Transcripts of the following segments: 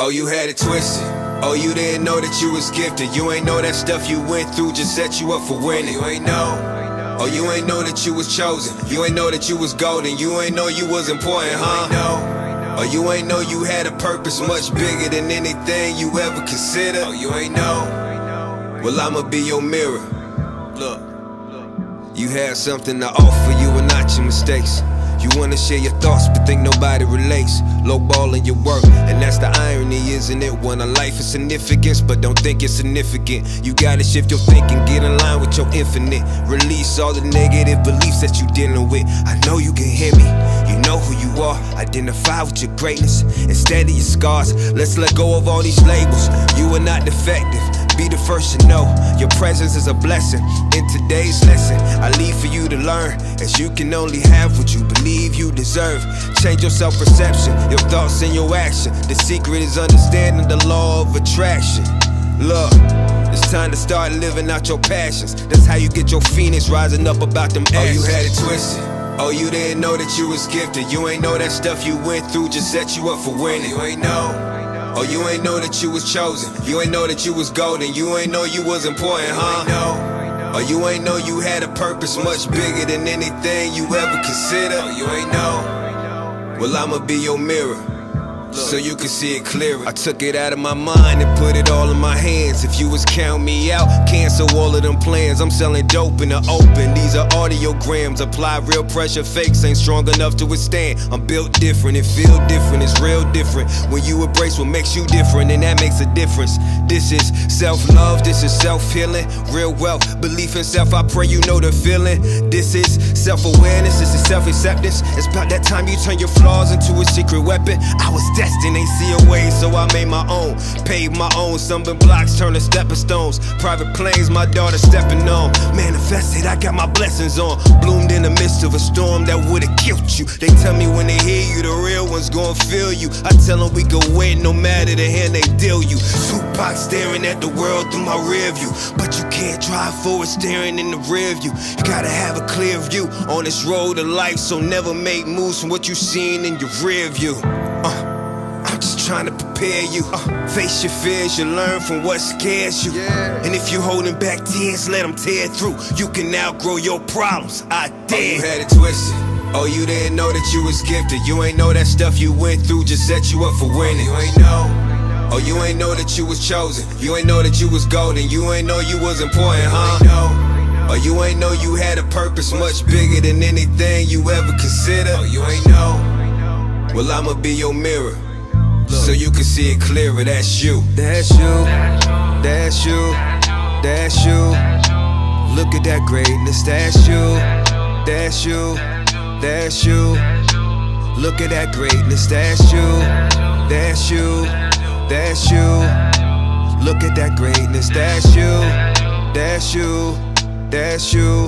Oh, you had it twisted. Oh, you didn't know that you was gifted. You ain't know that stuff you went through just set you up for winning. You ain't know. Oh, you ain't know that you was chosen. You ain't know that you was golden. You ain't know you was important, huh? Oh, you ain't know you had a purpose much bigger than anything you ever considered. Oh, you ain't know. Well, I'ma be your mirror. Look, you had something to offer, you were not your mistakes. You wanna share your thoughts, but think nobody relates. Lowballing your work, and that's the irony, isn't it? When a life is significance, but don't think it's significant. You gotta shift your thinking, get in line with your infinite. Release all the negative beliefs that you dealing with. I know you can hear me, you know who you are. Identify with your greatness, instead of your scars. Let's let go of all these labels, you are not defective. Be the first to know, your presence is a blessing. In today's lesson, I leave for you to learn, as you can only have what you believe you deserve. Change your self-perception, your thoughts and your action. The secret is understanding the law of attraction. Look, it's time to start living out your passions. That's how you get your phoenix rising up about them ashes. Oh, you had it twisted. Oh, you didn't know that you was gifted. You ain't know that stuff you went through just set you up for winning. You ain't know. Oh, you ain't know that you was chosen. You ain't know that you was golden. You ain't know you was important, huh? Oh, you ain't know you had a purpose much bigger than anything you ever considered. Oh, you ain't know. Well, I'ma be your mirror, so you can see it clearer. I took it out of my mind and put it all in my hands. If you was count me out, cancel all of them plans. I'm selling dope in the open, these are audiograms. Apply real pressure, fakes ain't strong enough to withstand. I'm built different, it feel different, it's real different. When you embrace what makes you different, and that makes a difference. This is self-love, this is self-healing. Real wealth, belief in self, I pray you know the feeling. This is self-awareness, this is self-acceptance. It's about that time you turn your flaws into a secret weapon. I was destined, ain't see a way, so I made my own. Paved my own, stumbling blocks turn to stepping stones. Private planes, my daughter stepping on. Manifested, I got my blessings on. Bloomed in the midst of a storm that would've killed you. They tell me when they hear you, the real one's gonna feel you. I tell them we go win, no matter the hand they deal you. Tupac staring at the world through my rear view, but you can't drive forward staring in the rear view. You gotta have a clear view on this road of life, so never make moves from what you seen in your rear view. Trying to prepare you, face your fears, you learn from what scares you, yeah. And if you're holding back tears, let them tear through. You can outgrow your problems, I dare. Oh, you had it twisted. Oh, you didn't know that you was gifted. You ain't know that stuff you went through just set you up for winning. You ain't know. Oh, you ain't know that you was chosen. You ain't know that you was golden. You ain't know you was important, huh? Oh, you ain't know you had a purpose much bigger than anything you ever considered. Oh, you ain't know. Well, I'ma be your mirror, so you can see it clearer. That's you. That's you. That's you. That's you. Look at that greatness. That's you. That's you. That's you. Look at that greatness. That's you. That's you. That's you. Look at that greatness. That's you. That's you. That's you.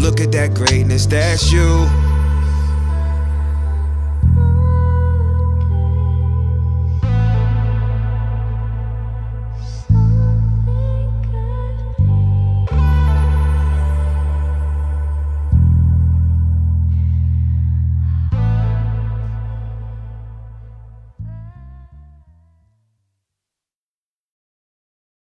Look at that greatness. That's you.